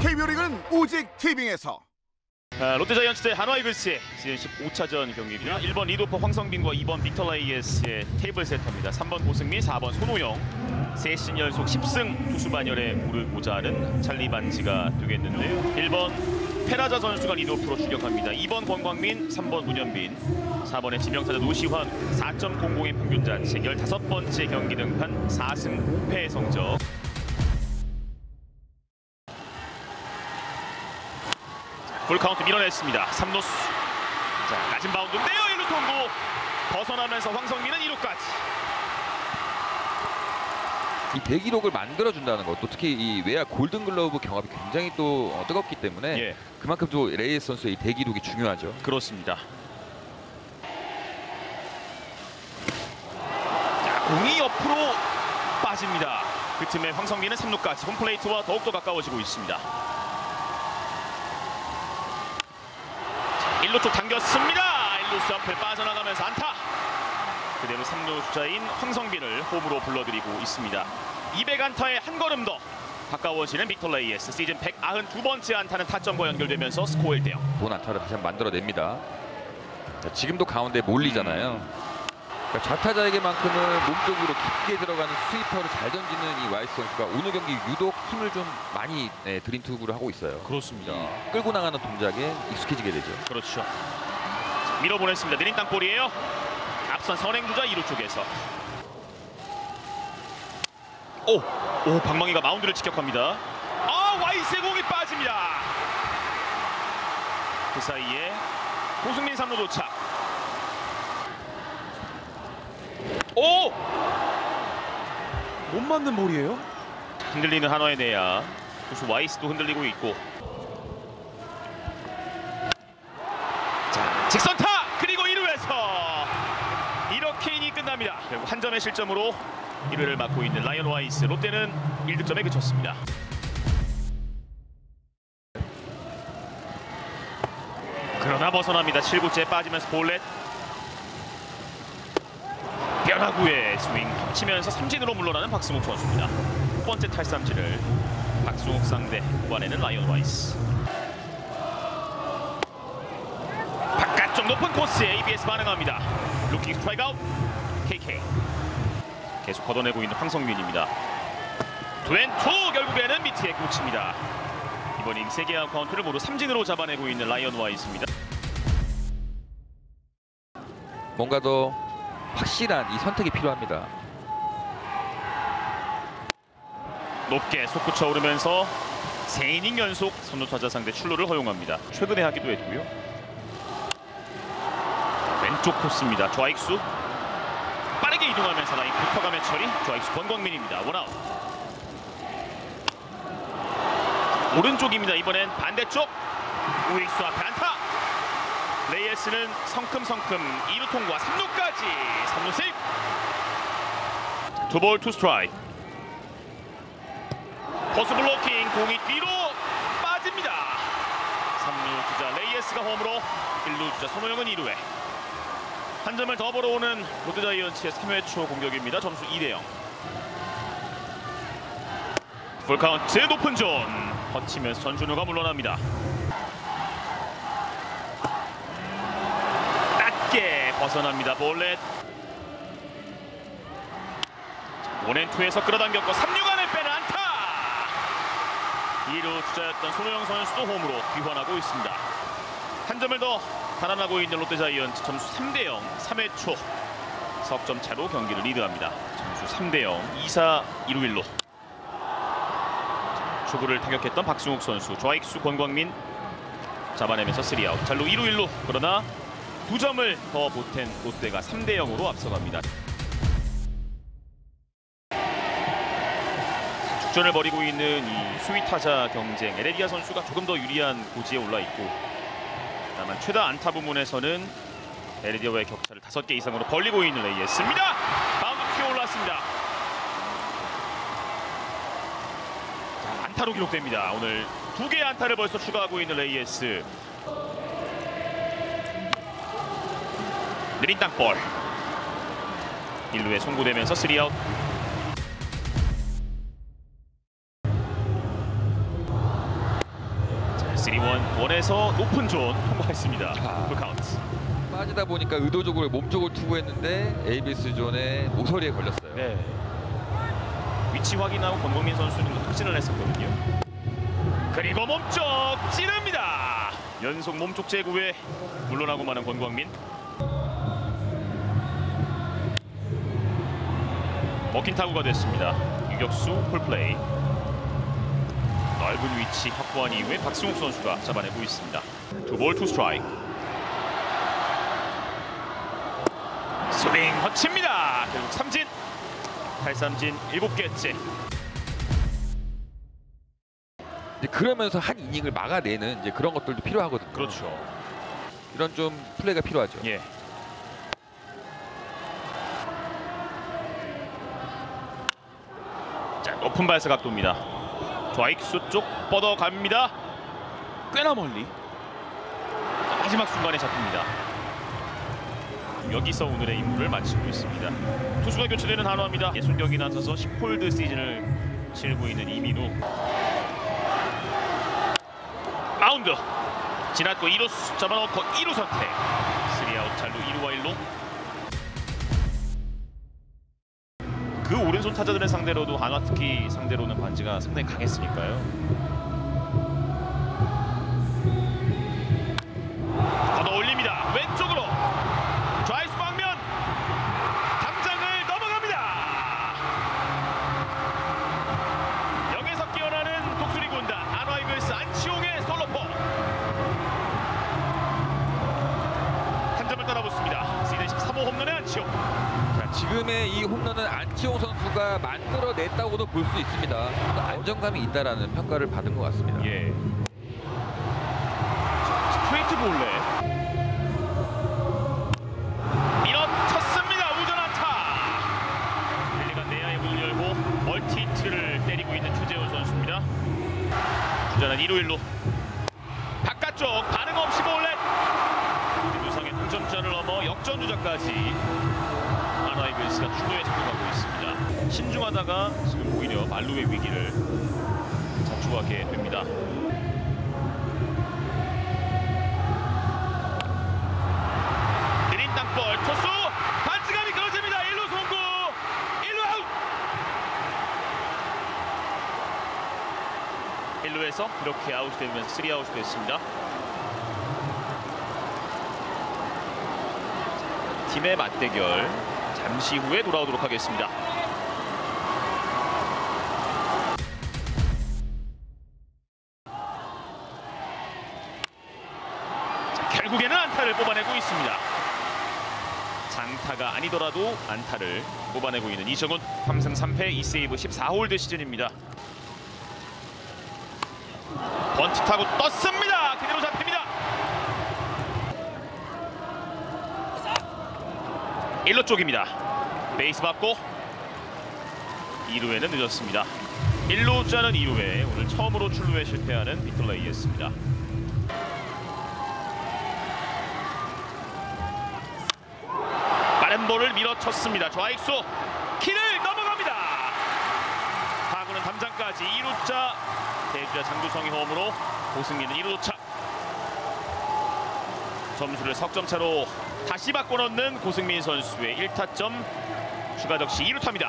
KBO 리그는 오직 티빙에서. 롯데자이언츠 대 한화이글스의 시즌 15차전 경기입니다. 1번 리도퍼 황성빈과 2번 빅터 레이예스의 테이블 세터입니다. 3번 고승민, 4번 손호영. 3시즌 연속 10승 투수 반열에 오르고자 하는 찰리 반지가 되겠는데요. 1번 페라자 선수가 리도프로 추격합니다. 2번 권광민, 3번 문현빈, 4번의 지명타자 노시환, 4.00의 평균자책, 15번째 경기 등판 4승 5패의 성적. 풀카운트 밀어냈습니다. 3루수. 자, 낮은 바운드인데요. 1루 통고. 벗어나면서 황성민은 2루까지. 이 대기록을 만들어준다는 것도, 특히 이 외야 골든글러브 경합이 굉장히 또 뜨겁기 때문에 예. 그만큼 또 레이예스 선수의 이 대기록이 중요하죠. 그렇습니다. 자, 공이 옆으로 빠집니다. 그 틈에 황성민은 3루까지. 홈플레이트와 더욱더 가까워지고 있습니다. 1루 쪽 당겼습니다. 1루수 앞을 빠져나가면서 안타. 그대로 3루 주자인 황성빈을 홈으로 불러들이고 있습니다. 200안타에 한 걸음 더 가까워지는 빅터 레이예스. 시즌 192번째 안타는 타점과 연결되면서 스코어 1대0. 좋은 안타를 다시 한번 만들어냅니다. 지금도 가운데 몰리잖아요. 그러니까 좌타자에게만큼은 몸쪽으로 깊게 들어가는 스위퍼를 잘 던지는 이 와이스 선수가 오늘 경기 유독 힘을 좀 많이 드림 투구를 하고 있어요. 그렇습니다. 끌고 나가는 동작에 익숙해지게 되죠. 그렇죠. 밀어보냈습니다. 느린 땅볼이에요. 앞선 선행주자 2루 쪽에서. 오 방망이가 마운드를 직격합니다. 아, 와이스의 공이 빠집니다. 그 사이에 고승민 3루 도착. 오! 못 맞는 볼이에요? 흔들리는 한화의 내야. 투수 와이스도 흔들리고 있고. 자, 직선타! 그리고 1루에서! 이렇게 이닝이 끝납니다. 결국 한 점의 실점으로 1루를 막고 있는 라이언 와이스. 롯데는 1득점에 그쳤습니다. 그러나 벗어납니다. 7구째 빠지면서 볼넷. 변화구의 스윙 치면서 삼진으로 물러나는 박승욱 선수입니다. 첫 번째 탈삼진을 박승욱 상대 후반에는 라이언 와이스. 바깥쪽 높은 코스에 ABS 반응합니다. 루킹 스트라이크 아웃 KK. 계속 걷어내고 있는 황성민입니다. 투앤투 결국에는 밑에 꽂힙니다. 이번 이닝 3개의 아웃 카운트를 모두 삼진으로 잡아내고 있는 라이언 와이스입니다. 뭔가 더 확실한 이 선택이 필요합니다. 높게 솟구쳐 오르면서 3이닝 연속 선두타자 상대 출루를 허용합니다. 최근에 하기도 했고요. 왼쪽 코스입니다. 좌익수 빠르게 이동하면서 라인 붙어가며 처리. 좌익수 권광민입니다. 원아웃. 오른쪽입니다. 이번엔 반대쪽 우익수 앞에 안타. 레이예스는 성큼성큼 2루 통과 3루까지. 3루 세이프. 투볼 투 스트라이크. 포수 블로킹. 공이 뒤로 빠집니다. 3루 주자 레이예스가 홈으로, 1루 주자 손호영은 2루에. 한 점을 더 벌어오는 롯데자이언츠의 3회 초 공격입니다. 점수 2대0. 풀카운트 높은 존. 거치면서 전준우가 물러납니다. 벗어납니다. 볼넷. 원앤투에서 끌어당겼고 3루간을 빼는 안타. 2루 주자였던 손호영 선수도 홈으로 귀환하고 있습니다. 한 점을 더 달아나고 있는 롯데자이언츠 점수 3대0. 3회 초 석점 차로 경기를 리드합니다. 점수 3대0. 2사 2루 1루. 초구를 타격했던 박승욱 선수. 좌익수 권광민 잡아내면서 3아웃. 잘루 2루 1루. 그러나 2점을 더 보탠 롯데가 3대0으로 앞서갑니다. 축전을 벌이고 있는 이 수위타자 경쟁. 에레디아 선수가 조금 더 유리한 고지에 올라있고, 다만 최다 안타 부문에서는 에레디아와의 격차를 5개 이상으로 벌리고 있는 레이예스입니다. 바운드 튀어 올랐습니다. 자, 안타로 기록됩니다. 오늘 2개의 안타를 벌써 추가하고 있는 레이예스. 느린 땅볼. 1루에 송구되면서 3아웃. 3-1에서 높은 존 통과했습니다. 풀카운트. 빠지다 보니까 의도적으로 몸쪽을 투구했는데 ABS 존의 모서리에 걸렸어요. 네. 위치 확인하고 권광민 선수는 흡진을 했었거든요. 그리고 몸쪽 찌릅니다. 연속 몸쪽 제구에 물러나고 마는 권광민. 먹힌 타구가 됐습니다. 유격수 폴플레이. 넓은 위치 확보한 이후에 박승욱 선수가 잡아내고 있습니다. 투볼 투 스트라이크. 스윙 허칩니다. 결국 삼진. 8삼진 7개째. 이제 그러면서 한 이닝을 막아내는 이제 그런 것들도 필요하거든요. 그렇죠. 이런 좀 플레이가 필요하죠. 예. 자, 높은 발사 각도입니다. 좌익수 쪽 뻗어갑니다. 꽤나 멀리. 자, 마지막 순간에 잡힙니다. 여기서 오늘의 임무를 마치고 있습니다. 투수가 교체되는 한화입니다. 60경기 나서서 10홀드 시즌을 치르고 있는 이민우. 마운드 지났고 2루수 잡아넣고 2루 선택. 3아웃 잘루 2루와 1루. 그 오른손 타자들의 상대로도 한화 특히 상대로는 반지가 상당히 강했으니까요. 안치홍의 솔로포 한 점을 따라붙습니다. 시즌 13호 홈런의 안치홍. 자, 지금의 이 홈런은 안치홍 선수가 만들어냈다고도 볼 수 있습니다. 안정감이 있다라는 평가를 받은 것 같습니다. 예. 스트레이트 볼레. 자, 2루 1루 바깥쪽 반응 없이 볼넷. 유상의 동점전을 넘어 역전주자까지 한화이글스가 추도에 접근하고 있습니다. 신중하다가 지금 오히려 말루의 위기를 자초하게 됩니다. 느린 땅볼 토수 반지감이 끊어집니다. 1루 송구 1루 아웃. 1루에서 이렇게 아웃이 되면서 3아웃이 됐습니다. 팀의 맞대결 잠시 후에 돌아오도록 하겠습니다. 자, 결국에는 안타를 뽑아내고 있습니다. 장타가 아니더라도 안타를 뽑아내고 있는 이정훈. 3승 3패 2세이브 14홀드 시즌입니다. 번트 타고 떴습니다. 그대로 잡힙니다. 1루 쪽입니다. 베이스 밟고 2루에는 늦었습니다. 1루자는 2루에 오늘 처음으로 출루에 실패하는 빅터 레이예스입니다. 빠른 볼을 밀어쳤습니다. 좌익수 키를 넘어갑니다. 타구는 담장까지 2루자 대주자 장두성이 홈으로 고승민은 1루 도착. 점수를 석점차로 다시 바꿔놓는 고승민 선수의 1타점 추가 적시 2루타입니다.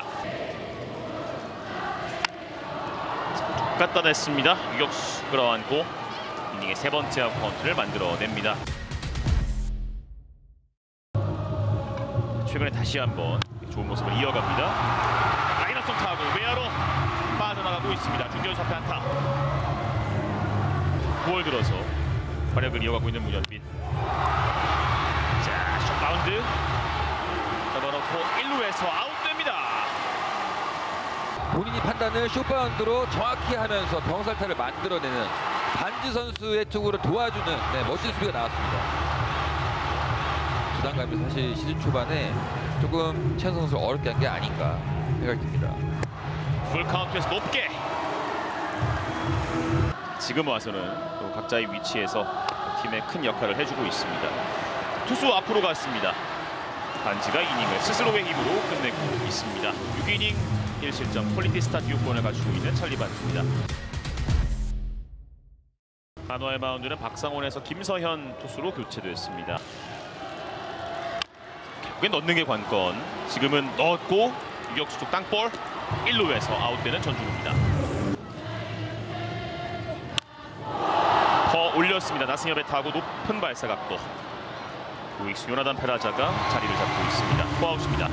갖다 냈습니다. 유격수 끌어안고 이닝의 세 번째 아웃 카운트를 만들어냅니다. 최근에 다시 한번 좋은 모습을 이어갑니다. 라이너스 타고 외야로 빠져나가고 있습니다. 중견수 앞에 안타. 9월 들어서 활약을 이어가고 있는 문현빈. 자, 숏 바운드 잡아놓고 1루에서 아웃됩니다. 본인이 판단을 숏 바운드로 정확히 하면서 병살타를 만들어내는 반지 선수의 투구를 도와주는 멋진 수비가 나왔습니다. 부담감이 사실 시즌 초반에 조금 최은성 선수를 어렵게 한 게 아닌가 생각이 듭니다. 풀카운트에서 높게. 지금 와서는 또 각자의 위치에서 팀에 큰 역할을 해주고 있습니다. 투수 앞으로 갔습니다. 반지가 이닝을 스스로의 힘으로 끝내고 있습니다. 6이닝 1실점 퀄리티 스타트 6번을 갖추고 있는 찰리 반지입니다. 한화의 마운드는 박상원에서 김서현 투수로 교체됐습니다. 결국엔 넣는 게 관건. 지금은 넣었고 유격수 쪽 땅볼 1루에서 아웃되는 전준우입니다. 더 올렸습니다. 나승엽의 타구 높은 발사각도. 우익수 요나단 페라자가 자리를 잡고 있습니다. 포아웃입니다.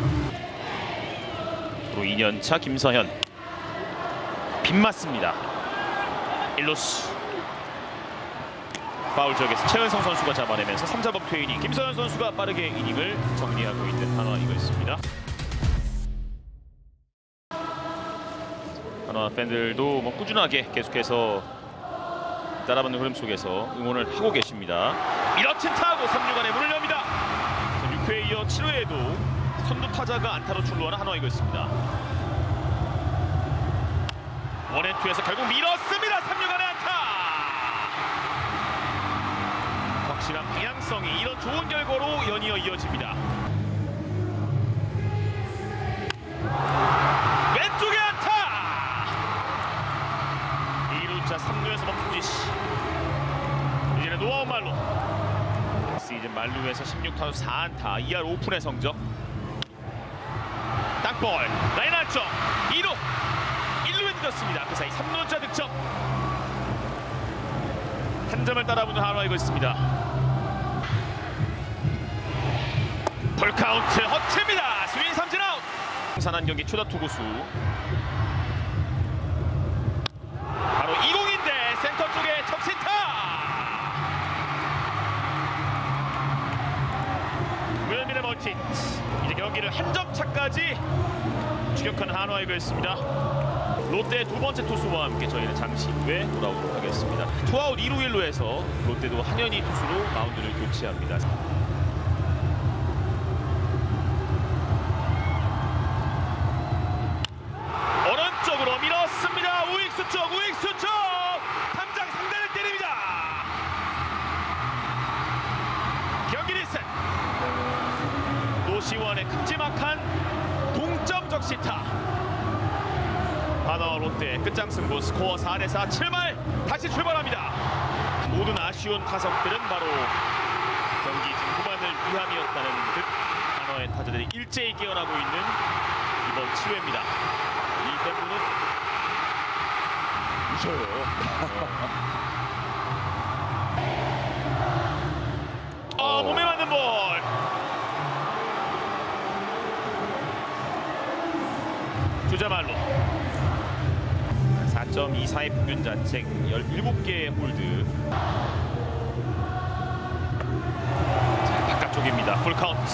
프로 2년차 김서현 빗맞습니다. 1루수 파울 지역에서 최은성 선수가 잡아내면서 3자법 퇴이닝, 김서현 선수가 빠르게 이닝을 정리하고 있는 한화이글스입니다. 한화 팬들도 뭐 꾸준하게 계속해서 따라붙는 흐름 속에서 응원을 하고 계십니다. 이렇듯 타고 3루간에 문을 엽니다. 6회에 이어 7회에도 선두 타자가 안타로 출루하는 한화이글스입니다. 원앤투에서 결국 밀었습니다. 3루간에 안타! 확실한 방향성이 이런 좋은 결과로 연이어 이어집니다. 왼쪽에 안타! 2루차 3루에서 멈춘 지시. 이제는 노아웃 말로. 시즌 만루에서 16타수 4안타, 2할 5푼의 성적. 땅볼, 라인 안쪽, 2루, 1루에 늦었습니다. 그 사이 3루자 득점. 한 점을 따라붙는 한화이글스입니다. 볼카운트 허치입니다. 스윙 삼진 아웃. 산한 경기 최다 투구수 바로 이공인데 센터 쪽에 적시타. 문현빈의 멀티. 이제 경기를 한 점 차까지 추격하는 한화이글스입니다. 롯데의 두 번째 투수와 함께 저희는 잠시 후에 돌아오도록 하겠습니다. 투아웃 2루 1루에서 롯데도 한현희 투수로 마운드를 교체합니다. 노시환의 큼지막한 동점 적시타. 한화와 롯데 끝장 승부 스코어 4대4 7말 다시 출발합니다. 모든 아쉬운 타석들은 바로 경기 후반을 위함이었다는 듯 한화의 타자들이 일제히 깨어나고 있는 이번 7회입니다. 이 대부분은 무서워요. 몸에 맞는 볼. 주자말로 4.24의 평균 자책 17개의 홀드. 자, 바깥쪽입니다. 풀카운트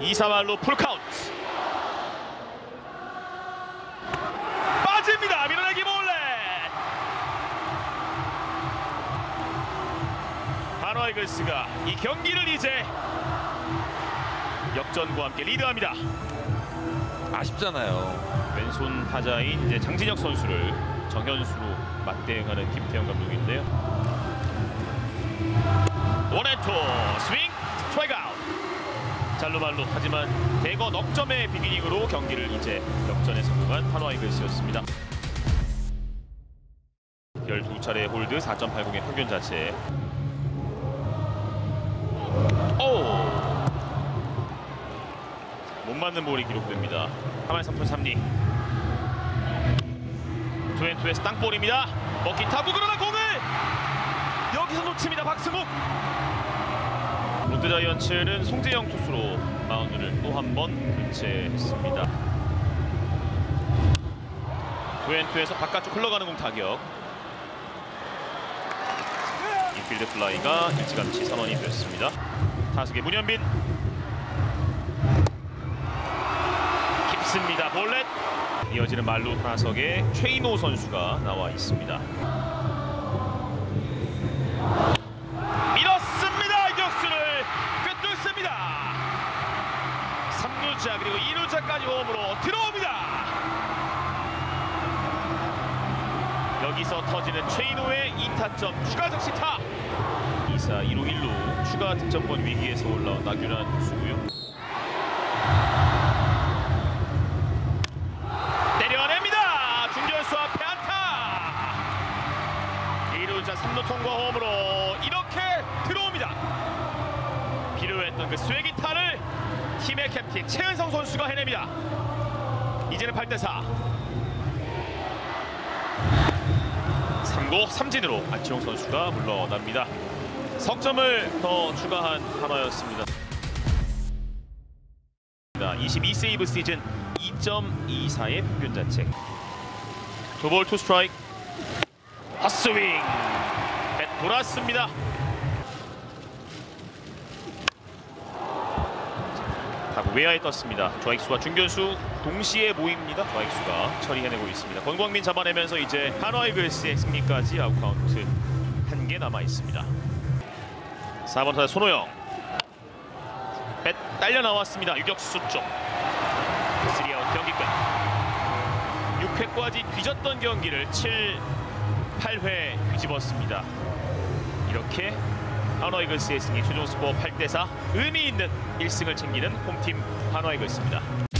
2사말로 풀카운트 빠집니다. 밀어내기 몰래. 한화이글스가 이 경기를 이제 역전과 함께 리드합니다. 아쉽잖아요. 왼손 타자인 이제 장진혁 선수를 정현수로 맞대응하는 김태형 감독인데요. 원앤투 스윙 스트라이크 아웃. 잘루말루. 하지만 대거 넉점의 빅이닝으로 경기를 이제 역전에 성공한 한화이글스였습니다. 12차례 홀드 4.80의 평균 자체. 오! 못 맞는 볼이 기록됩니다. 3할 3푼 3리. 투앤투에서 땅볼입니다. 먹기 타구 그러나 공을 여기서 놓칩니다. 박승욱. 롯데자이언츠는 송재영 투수로 마운드를 또 한 번 교체했습니다. 투앤투에서 바깥쪽 흘러가는 공 타격. 인필드 플라이가 일찌감치 선언이 됐습니다. 타석의 문현빈. 있습니다. 볼넷. 이어지는 말루 타석에 최인호 선수가 나와 있습니다. 밀었습니다. 유격수를 꿰뚫습니다. 3루자 그리고 2루자까지 홈으로 들어옵니다. 여기서 터지는 최인호의 2타점 추가 적시타. 2사 2루 1루 추가 득점권 위기에서 올라온 나균안 투수고요. 3루 통과 홈으로 이렇게 들어옵니다. 필요했던 그 쐐기타를 팀의 캡틴 최은성 선수가 해냅니다. 이제는 8대4. 3구 3진으로 안치홍 선수가 물러납니다. 석점을 더 추가한 한화였습니다. 22세이브 시즌 2.24의 평균자책. 두 볼 투 스트라이크. 핫스윙. 뱃 돌았습니다. 타구 외야에 떴습니다. 좌익수와 중견수 동시에 모입니다. 좌익수가 처리해내고 있습니다. 권광민 잡아내면서 이제 한화이글스의 승리까지 아웃카운트 한 개 남아있습니다. 4번 타자 손호영. 뱃 딸려 나왔습니다. 유격수 쪽. 3아웃 경기 끝. 6회까지 뒤졌던 경기를 7, 8회 뒤집었습니다. 이렇게 한화이글스의 승리 최종 스코어 8대4. 의미 있는 1승을 챙기는 홈팀 한화이글스입니다.